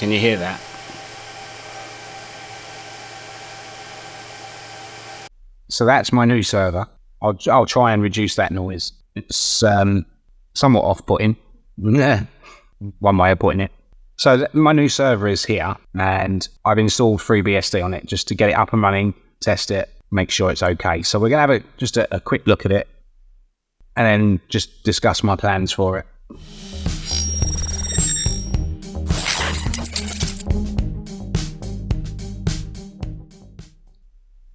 Can you hear that? So that's my new server. I'll try and reduce that noise. It's somewhat off-putting. One way of putting it. So my new server is here, and I've installed FreeBSD on it just to get it up and running, test it, make sure it's okay. So we're going to have just a quick look at it, and then just discuss my plans for it.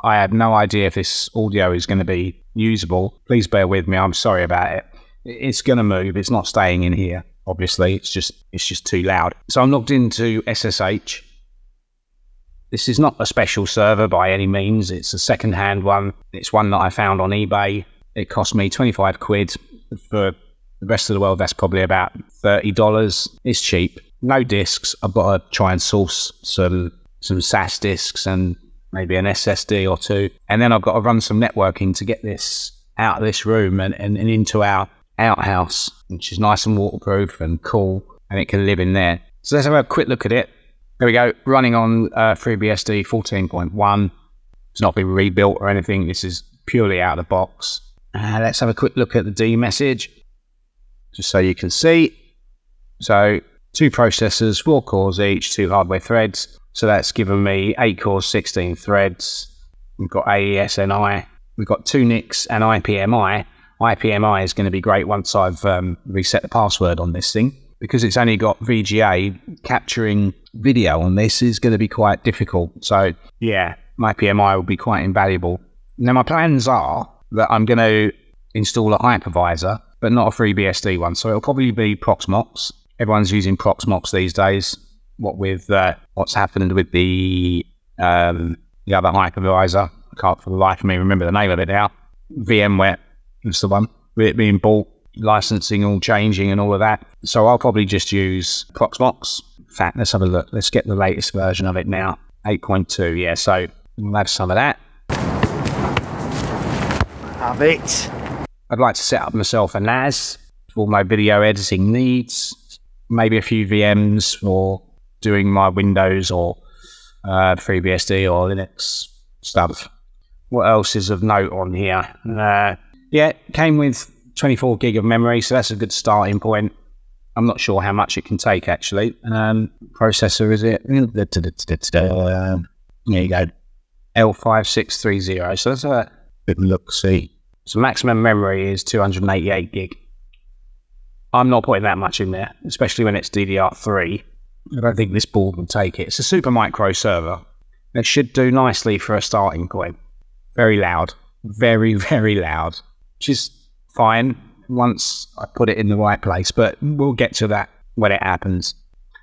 I have no idea if this audio is going to be usable. Please bear with me. I'm sorry about it. It's going to move. It's not staying in here. Obviously, it's just too loud. So I'm logged into SSH. This is not a special server by any means. It's a second-hand one. It's one that I found on eBay. It cost me 25 quid. For the rest of the world, that's probably about $30. It's cheap. No discs. I've got to try and source some SAS discs and maybe an SSD or two. And then I've got to run some networking to get this out of this room and into our outhouse, which is nice and waterproof and cool, and it can live in there. So let's have a quick look at it. There we go, running on FreeBSD 14.1. It's not been rebuilt or anything. This is purely out of the box. Let's have a quick look at the D message, just so you can see. So 2 processors, 4 cores each, 2 hardware threads. So that's given me 8 cores, 16 threads. We've got AESNI. We've got 2 NICs and IPMI. IPMI is going to be great once I've reset the password on this thing. Because it's only got VGA, capturing video on this is going to be quite difficult. So yeah, my IPMI will be quite invaluable. Now my plans are that I'm going to install a hypervisor, but not a FreeBSD one. So it'll probably be Proxmox. Everyone's using Proxmox these days. What with what's happened with the other hypervisor. I can't for the life of me remember the name of it now. VMware is the one. With it being bought, licensing all changing and all of that. So I'll probably just use Proxmox. In fact, let's have a look. Let's get the latest version of it now. 8.2, yeah. So we'll have some of that. Have it. I'd like to set up myself a NAS for all my video editing needs. Maybe a few VMs for doing my Windows or FreeBSD or Linux stuff. What else is of note on here? Yeah, it came with 24 gig of memory, so that's a good starting point. I'm not sure how much it can take, actually. Processor, is it? There you go. L5630. So let's have a bit look-see. So maximum memory is 288 gig. I'm not putting that much in there, especially when it's DDR3. I don't think this board will take it. It's a Supermicro server. It should do nicely for a starting point. Very loud. Very, very loud. Which is fine once I put it in the right place, but we'll get to that when it happens.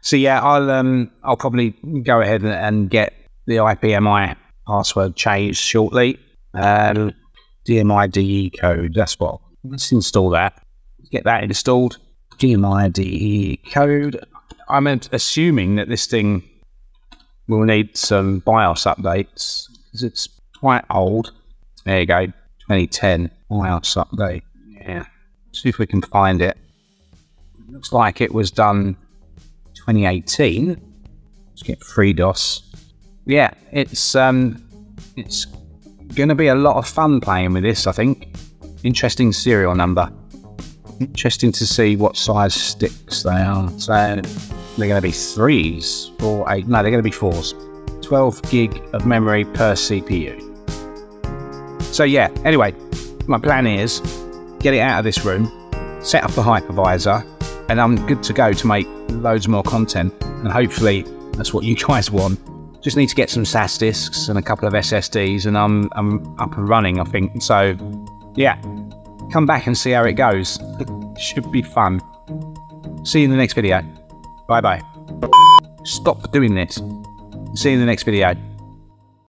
So yeah, I'll probably go ahead and get the IPMI password changed shortly. DMIDECODE, that's what. Let's install that. Get that installed. DMIDECODE. I'm assuming that this thing will need some BIOS updates because it's quite old. There you go, 2010 BIOS update. Yeah, see if we can find it. Looks like it was done 2018. Let's get FreeDOS. Yeah, it's going to be a lot of fun playing with this, I think. Interesting serial number. Interesting to see what size sticks they are. So they're going to be 3s, 4, 8. No, they're going to be 4s. 12 gig of memory per CPU. So yeah, anyway, my plan is get it out of this room, set up the hypervisor, and I'm good to go to make loads more content. And hopefully that's what you guys want. Just need to get some SAS discs and a couple of SSDs, and I'm up and running, I think. So yeah, come back and see how it goes. It should be fun. See you in the next video. Bye bye. Stop doing this. See you in the next video.